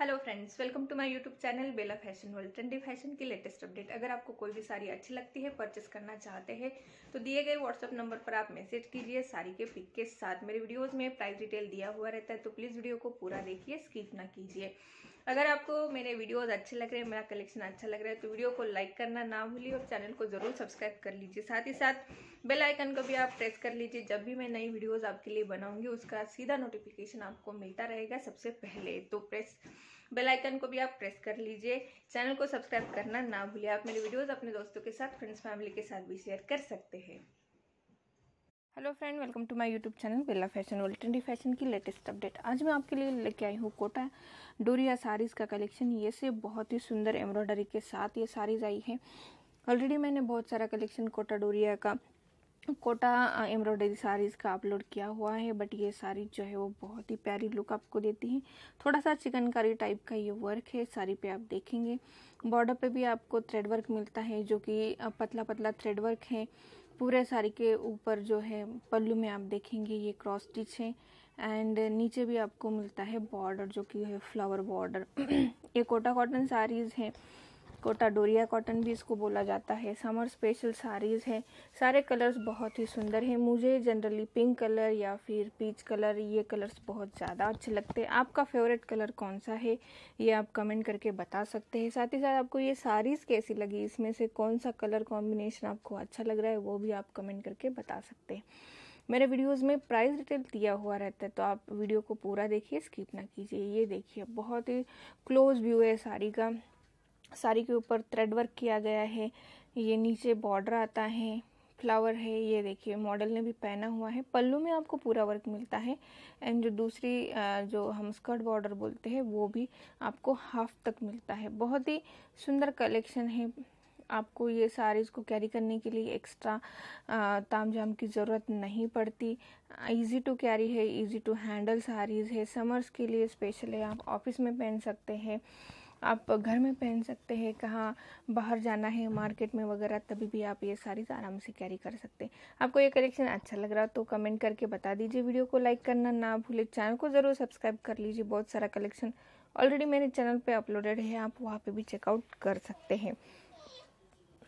Hello friends, welcome to my YouTube channel Bela fashion world. Trendy fashion की latest update. अगर आपको कोई भी साड़ी अच्छी लगती है, परचेस करना चाहते हैं तो दिए गए व्हाट्सअप नंबर पर आप मैसेज कीजिए साड़ी के पिक के साथ। मेरे वीडियोस में प्राइस डिटेल दिया हुआ रहता है, तो प्लीज़ वीडियो को पूरा देखिए, स्किप ना कीजिए। अगर आपको मेरे वीडियोज़ अच्छे लग रहे हैं, मेरा कलेक्शन अच्छा लग रहा है तो वीडियो को लाइक करना ना भूलिए और चैनल को ज़रूर सब्सक्राइब कर लीजिए। साथ ही साथ बेल आइकन को भी आप प्रेस कर लीजिए, जब भी मैं नई वीडियोस आपके लिए बनाऊंगी उसका सीधा नोटिफिकेशन आपको मिलता रहेगा सबसे पहले। तो बेल आइकन को भी आप प्रेस कर लीजिए। चैनल को सब्सक्राइब करना ना भूलिए। आप मेरे वीडियोस अपने दोस्तों के साथ, फ्रेंड्स, फैमिली के साथ भी शेयर कर सकते हैं। Hello friend, welcome to my YouTube channel Bela fashion world. Trendy fashion की लेटेस्ट अपडेट। आज मैं आपके लिए लेके आई हूँ कोटा डोरिया साड़ीज़ का कलेक्शन। ये से बहुत ही सुंदर एम्ब्रॉयडरी के साथ ये साड़ीज़ आई है। ऑलरेडी मैंने बहुत सारा कलेक्शन कोटा डोरिया का, कोटा एम्ब्रॉयडरी साड़ीज़ का अपलोड किया हुआ है, बट ये साड़ी जो है वो बहुत ही प्यारी लुक आपको देती है। थोड़ा सा चिकनकारी टाइप का ये वर्क है साड़ी पे आप देखेंगे। बॉर्डर पे भी आपको थ्रेड वर्क मिलता है जो कि पतला पतला थ्रेड वर्क है। पूरे साड़ी के ऊपर जो है पल्लू में आप देखेंगे ये क्रॉस स्टिच है, एंड नीचे भी आपको मिलता है बॉर्डर जो कि है फ्लावर बॉर्डर। ये कोटा कॉटन साड़ीज़ हैं, कोटा डोरिया कॉटन भी इसको बोला जाता है। समर स्पेशल साड़ीज़ हैं। सारे कलर्स बहुत ही सुंदर हैं। मुझे जनरली पिंक कलर या फिर पीच कलर, ये कलर्स बहुत ज़्यादा अच्छे लगते हैं। आपका फेवरेट कलर कौन सा है ये आप कमेंट करके बता सकते हैं। साथ ही साथ आपको ये साड़ीज़ कैसी लगी, इसमें से कौन सा कलर कॉम्बिनेशन आपको अच्छा लग रहा है वो भी आप कमेंट करके बता सकते हैं। मेरे वीडियोस में प्राइस डिटेल दिया हुआ रहता है, तो आप वीडियो को पूरा देखिए, स्किप ना कीजिए। ये देखिए, बहुत ही क्लोज व्यू है साड़ी का। साड़ी के ऊपर थ्रेड वर्क किया गया है, ये नीचे बॉर्डर आता है, फ्लावर है। ये देखिए मॉडल ने भी पहना हुआ है। पल्लू में आपको पूरा वर्क मिलता है, एंड जो दूसरी जो हम स्कर्ट बॉर्डर बोलते हैं वो भी आपको हाफ तक मिलता है। बहुत ही सुंदर कलेक्शन है। आपको ये साड़ीज़ को कैरी करने के लिए एक्स्ट्रा तामझाम की ज़रूरत नहीं पड़ती। इजी टू कैरी है, इजी टू हैंडल साड़ीज़ है। समर्स के लिए स्पेशल है। आप ऑफिस में पहन सकते हैं, आप घर में पहन सकते हैं, कहाँ बाहर जाना है मार्केट में वगैरह, तभी भी आप ये साड़ीज़ आराम से कैरी कर सकते हैं। आपको ये कलेक्शन अच्छा लग रहा है तो कमेंट करके बता दीजिए। वीडियो को लाइक करना ना भूले, चैनल को ज़रूर सब्सक्राइब कर लीजिए। बहुत सारा कलेक्शन ऑलरेडी मेरे चैनल पे अपलोडेड है, आप वहाँ पर भी चेकआउट कर सकते हैं।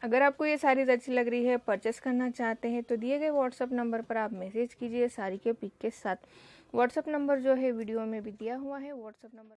अगर आपको ये साड़ीज़ अच्छी लग रही है, परचेस करना चाहते हैं तो दिए गए व्हाट्सअप नंबर पर आप मैसेज कीजिए साड़ी के पिक के साथ। व्हाट्सअप नंबर जो है वीडियो में भी दिया हुआ है। WhatsApp number